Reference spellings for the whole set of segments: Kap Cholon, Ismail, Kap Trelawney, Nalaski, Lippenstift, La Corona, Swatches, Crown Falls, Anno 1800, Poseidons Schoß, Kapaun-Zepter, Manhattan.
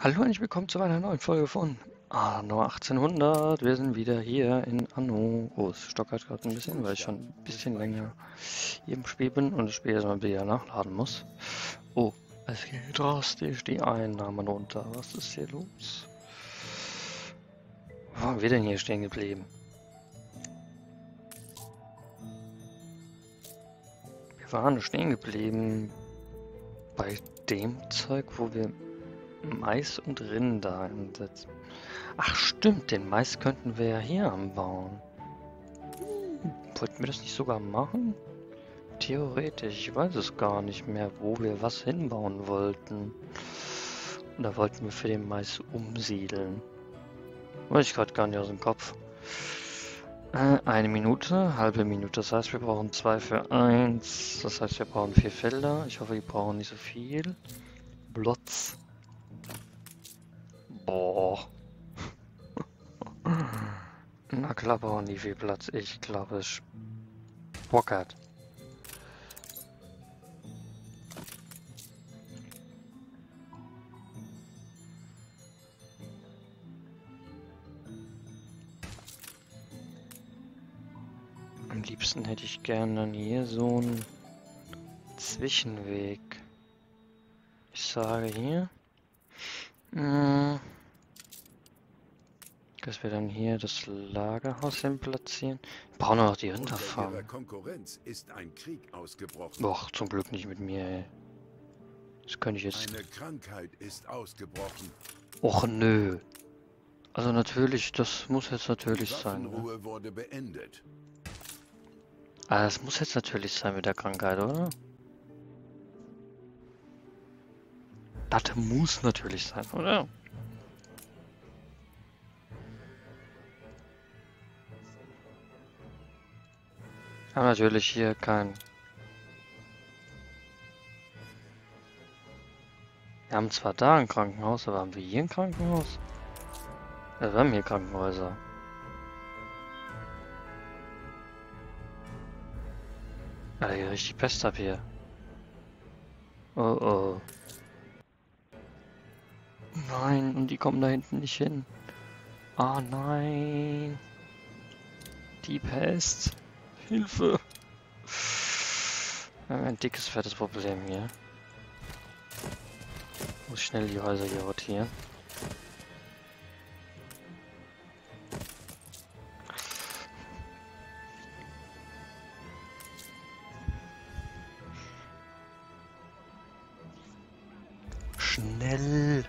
Hallo und willkommen zu einer neuen Folge von Anno 1800. Wir sind wieder hier in Anno. Oh, es stockert gerade ein bisschen, weil ich schon ein bisschen länger hier im Spiel bin und das Spiel erstmal wieder nachladen muss. Oh, es geht drastisch die Einnahmen runter. Was ist hier los? Wo waren wir denn hier stehen geblieben? Wir waren stehen geblieben bei dem Zeug, wo wir Mais und Rinder einsetzen. Ach stimmt, den Mais könnten wir ja hier anbauen. Wollten wir das nicht sogar machen? Theoretisch, ich weiß es gar nicht mehr, wo wir was hinbauen wollten. Und da wollten wir für den Mais umsiedeln. Weiß ich gerade gar nicht aus dem Kopf. Eine Minute, halbe Minute. Das heißt, wir brauchen 2 für 1. Das heißt, wir brauchen 4 Felder. Ich hoffe, wir brauchen nicht so viel. Blotz. Boah. Na klar, brauchen die viel Platz. Ich glaube, es bockert. Am liebsten hätte ich gerne dann hier so einen Zwischenweg. Ich sage hier. Dass wir dann hier das Lagerhaus hin platzieren. Wir brauchen noch die Rinderfarm. Doch, zum Glück nicht mit mir, ey. Das könnte ich jetzt. Eine Krankheit ist ausgebrochen. Och nö. Also natürlich, das muss jetzt natürlich sein. Die Waffenruhe wurde beendet. Ah, das muss jetzt natürlich sein mit der Krankheit, oder? Das muss natürlich sein, oder? Aber natürlich hier kein. Wir haben zwar da ein Krankenhaus, aber haben wir hier ein Krankenhaus? Ja, wir haben hier Krankenhäuser. Alter, hier richtig Pest ab hier. Oh oh. Nein, und die kommen da hinten nicht hin. Ah nein. Die Pest. Hilfe! Wir haben ein dickes, fettes Problem hier. Ich muss schnell die Häuser hier rotieren. Schnell!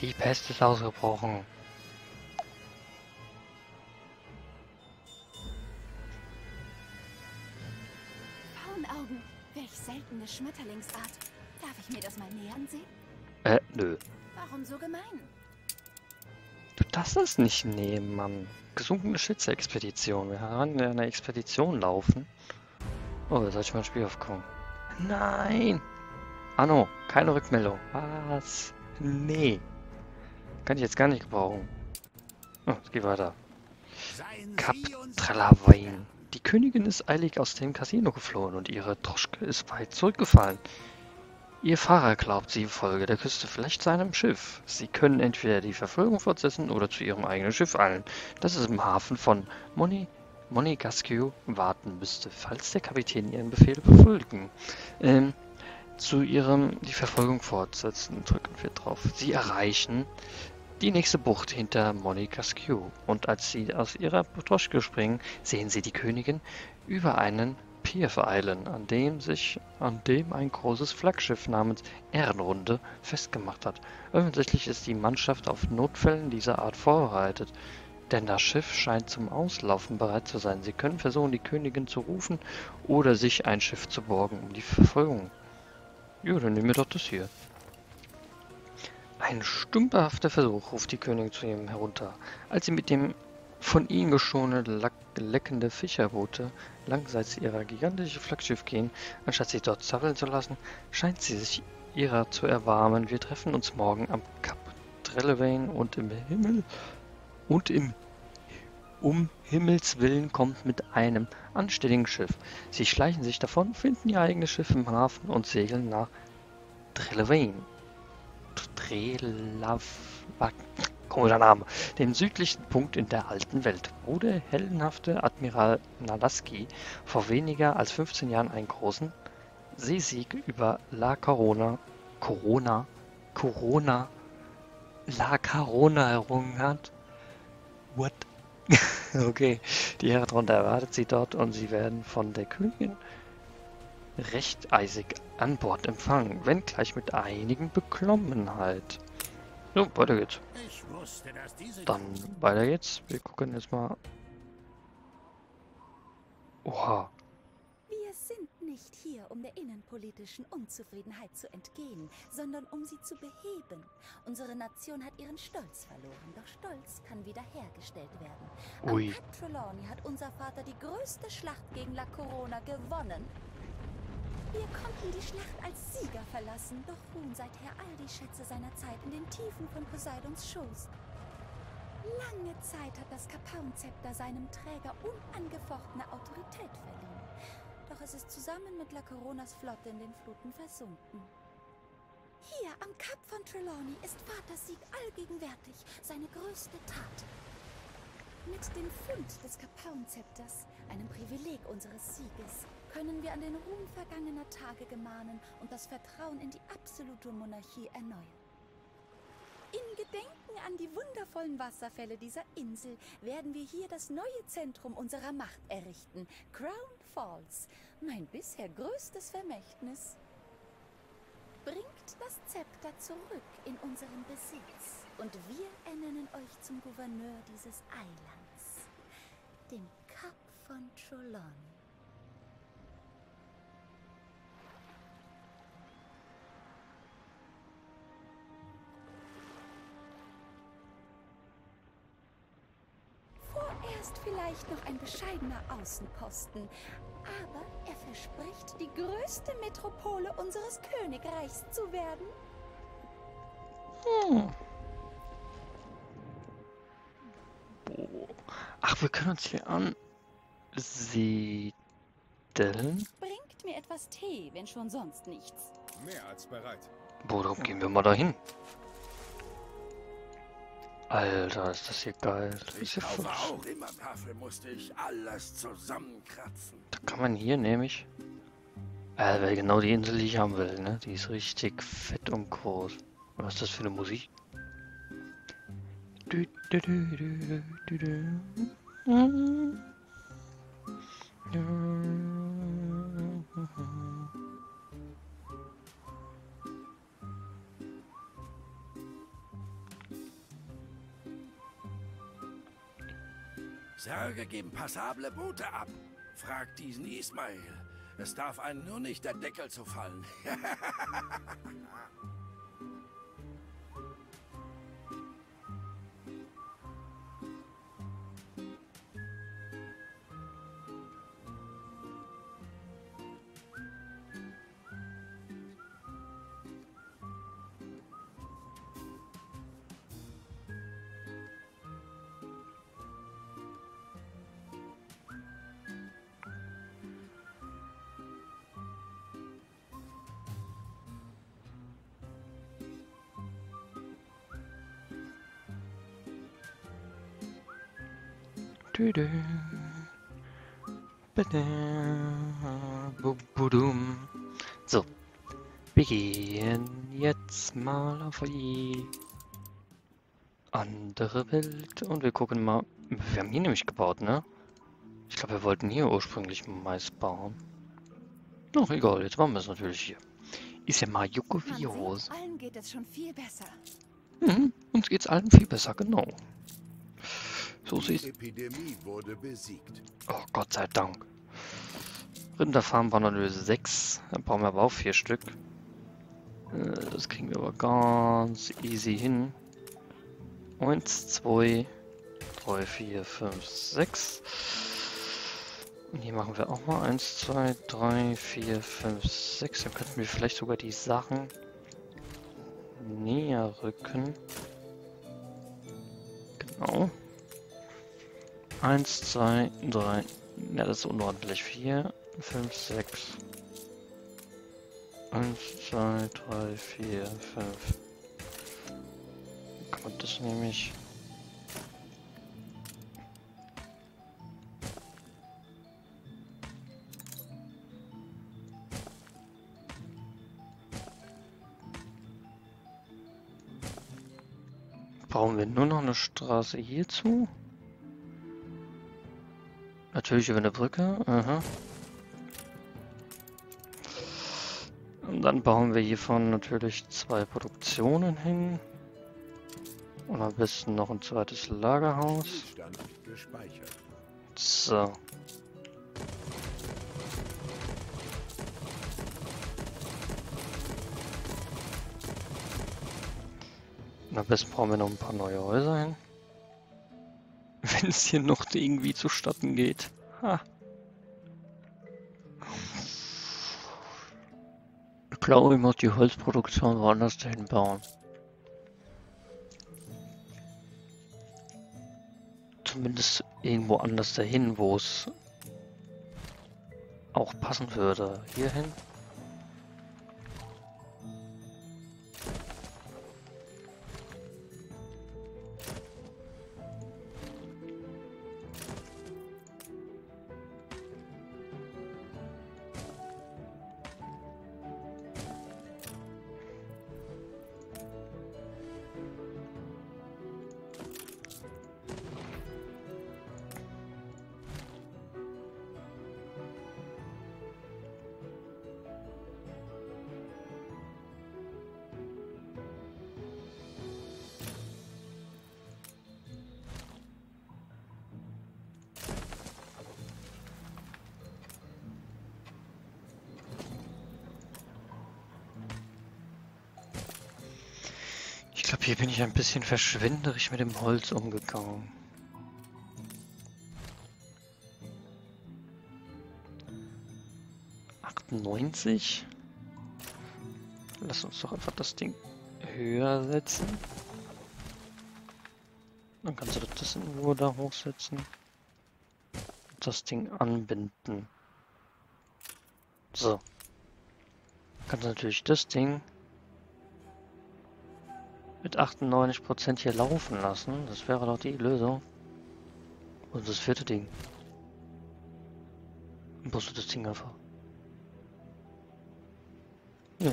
Die Pest ist ausgebrochen. Schmetterlingsart. Darf ich mir das mal näher ansehen? Nö. Warum so gemein? Du darfst das nicht nehmen, Mann. Gesunkene Schütze-Expedition. Wir werden in einer Expedition laufen. Oh, da soll ich mal ein Spiel aufkommen. Nein! Anno, keine Rückmeldung. Was? Nee. Kann ich jetzt gar nicht gebrauchen. Oh, es geht weiter. Kap Trelawney. Die Königin ist eilig aus dem Casino geflohen und ihre Droschke ist weit zurückgefallen. Ihr Fahrer glaubt, sie folge der Küste vielleicht seinem Schiff. Sie können entweder die Verfolgung fortsetzen oder zu ihrem eigenen Schiff eilen, das es im Hafen von Monegasque warten müsste, falls der Kapitän ihren Befehl befolgen. Die Verfolgung fortsetzen, drücken wir drauf. Sie erreichen die nächste Bucht hinter Monegasque und als sie aus ihrer Droschke springen, sehen sie die Königin über einen Pier vereilen, an dem ein großes Flaggschiff namens Ehrenrunde festgemacht hat. Offensichtlich ist die Mannschaft auf Notfällen dieser Art vorbereitet, denn das Schiff scheint zum Auslaufen bereit zu sein. Sie können versuchen, die Königin zu rufen oder sich ein Schiff zu borgen, um die Verfolgung. Ja, dann nehmen wir doch das hier. Ein stümperhafter Versuch, ruft die Königin zu ihm herunter. Als sie mit dem von ihm geschonene, leckende Fischerboote langseits ihrer gigantischen Flaggschiff gehen, anstatt sie dort zappeln zu lassen, scheint sie sich ihrer zu erwarmen. Wir treffen uns morgen am Kap Trelawney und um Himmels Willen kommt mit einem anständigen Schiff. Sie schleichen sich davon, finden ihr eigenes Schiff im Hafen und segeln nach Trelawney. Komischer Name, dem südlichsten Punkt in der alten Welt, wo der heldenhafte Admiral Nalaski vor weniger als 15 Jahren einen großen Seesieg über La Corona errungen hat. What? Okay, die Heredraunder erwartet sie dort und sie werden von der Königin recht eisig an Bord empfangen, wenngleich mit einigen Beklommenheit. So, weiter geht's. Dann weiter geht's. Wir gucken jetzt mal. Oha. Wir sind nicht hier, um der innenpolitischen Unzufriedenheit zu entgehen, sondern um sie zu beheben. Unsere Nation hat ihren Stolz verloren, doch Stolz kann wiederhergestellt werden. Am Kap Trelawney hat unser Vater die größte Schlacht gegen La Corona gewonnen. Wir konnten die Schlacht als Sieger verlassen, doch ruhen seither all die Schätze seiner Zeit in den Tiefen von Poseidons Schoß. Lange Zeit hat das Kapaun-Zepter seinem Träger unangefochtene Autorität verliehen. Doch es ist zusammen mit La Coronas Flotte in den Fluten versunken. Hier am Kap von Trelawney ist Vaters Sieg allgegenwärtig, seine größte Tat. Mit dem Fund des Kapaun-Zepters, einem Privileg unseres Sieges, können wir an den Ruhm vergangener Tage gemahnen und das Vertrauen in die absolute Monarchie erneuern. In Gedenken an die wundervollen Wasserfälle dieser Insel werden wir hier das neue Zentrum unserer Macht errichten, Crown Falls, mein bisher größtes Vermächtnis. Bringt das Zepter zurück in unseren Besitz und wir ernennen euch zum Gouverneur dieses Eilands, dem Kap von Cholon. Vorerst vielleicht noch ein bescheidener Außenposten, aber er verspricht, die größte Metropole unseres Königreichs zu werden. Ach, wir können uns hier ansiedeln. Bringt mir etwas Tee, wenn schon sonst nichts. Mehr als bereit. Boah, darum gehen wir mal dahin. Alter, ist das hier geil. Das ist ja voll. Dafür musste ich alles zusammenkratzen. Da kann man hier nämlich. Weil genau die Insel, die ich haben will, ne? Die ist richtig fett und groß. Und was ist das für eine Musik? Särge geben passable Boote ab. Frag diesen Ismail. Es darf einem nur nicht der Deckel zufallen. So, wir gehen jetzt mal auf die andere Welt und wir gucken mal. Wir haben hier nämlich gebaut, ne? Ich glaube, wir wollten hier ursprünglich Mais bauen. Doch egal, jetzt machen wir es natürlich hier. Ist ja mal Jukovios. Allen geht es schon viel besser. Uns geht's allen viel besser, genau. So sieht's. Die Epidemie wurde besiegt. Oh, Gott sei Dank. Rinderfarm waren dann nur 6. Dann brauchen wir aber auch 4 Stück. Das kriegen wir aber ganz easy hin. 1, 2, 3, 4, 5, 6. Und hier machen wir auch mal 1, 2, 3, 4, 5, 6. Dann könnten wir vielleicht sogar die Sachen näher rücken. Genau. 1, 2, 3, ja, das ist unordentlich. 4, 5, 6. 1, 2, 3, 4, 5. Gut, das nehme ich. Brauchen wir nur noch eine Straße hierzu? Natürlich über eine Brücke. Aha. Und dann bauen wir hiervon natürlich zwei Produktionen hin. Und am besten noch ein zweites Lagerhaus. So. Am besten brauchen wir noch ein paar neue Häuser hin. Wenn es hier noch irgendwie zustatten geht. Ha. Ich glaube, ich muss die Holzproduktion woanders dahin bauen. Zumindest irgendwo anders dahin, wo es auch passen würde. Hierhin. Ich glaube, hier bin ich ein bisschen verschwenderisch mit dem Holz umgegangen. ...98? Lass uns doch einfach das Ding höher setzen. Dann kannst du das in Ruhe da hochsetzen. Und das Ding anbinden. So. Kannst du natürlich das Ding mit 98% hier laufen lassen. Das wäre doch die Lösung. Und das vierte Ding. Dann musst du das Ding einfach. Ja.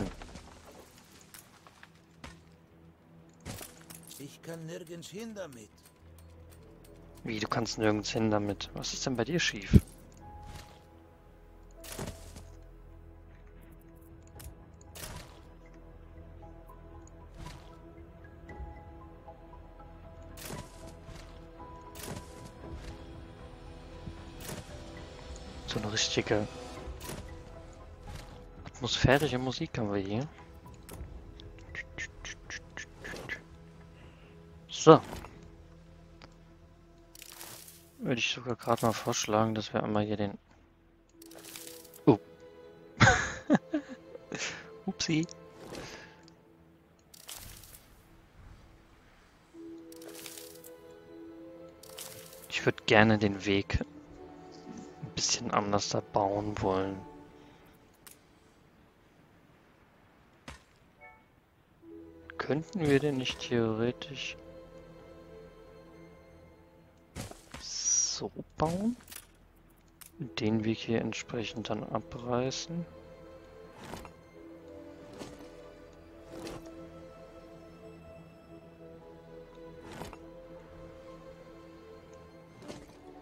Ich kann nirgends hin damit. Wie, du kannst nirgends hin damit? Was ist denn bei dir schief? So eine richtige atmosphärische Musik haben wir hier. So. Würde ich sogar gerade mal vorschlagen, dass wir einmal hier den... Oh. Upsi. Ich würde gerne den Weg bisschen anders da bauen wollen. Könnten wir denn nicht theoretisch so bauen? Den Weg hier entsprechend dann abreißen.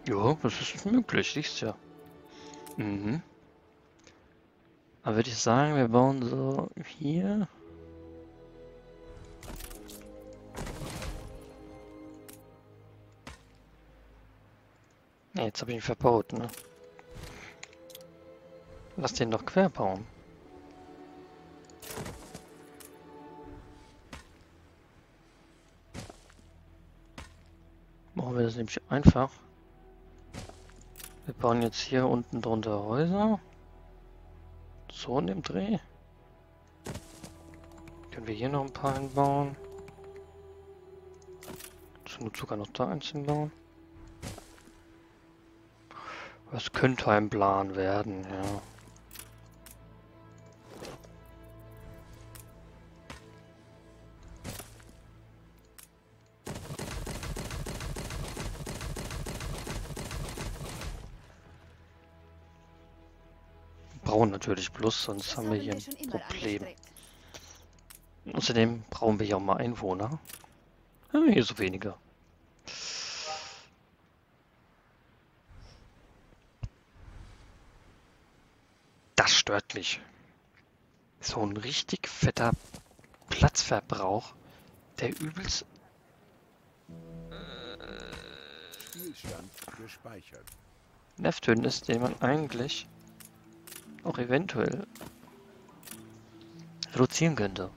Ja, das ist möglich, siehst ja. Mhm. Aber würde ich sagen, wir bauen so hier. Ja, jetzt habe ich ihn verbaut, ne? Lass den doch quer bauen. Machen wir das nämlich einfach. Wir bauen jetzt hier unten drunter Häuser. So in dem Dreh. Können wir hier noch ein paar hinbauen. Zur Not sogar noch da eins hinbauen. Das könnte ein Plan werden, ja. Braun natürlich bloß, sonst haben wir hier ein Problem. Außerdem brauchen wir hier auch mal Einwohner. Haben wir hier so wenige. Das stört mich. So ein richtig fetter Platzverbrauch, der übelst... Spielstand gespeichert. Nervtöten ist, den man eigentlich auch eventuell reduzieren könnte.